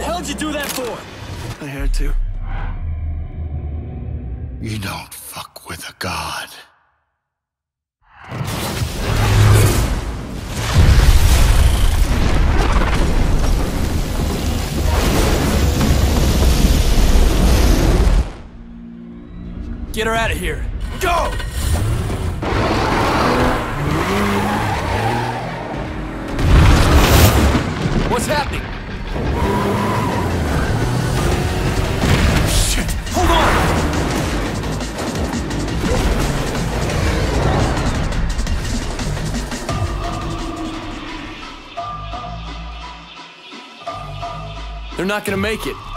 The hell'd you do that for? I had to. You don't fuck with a god. Get her out of here. Go! What's happening? Shit! Hold on! They're not gonna make it.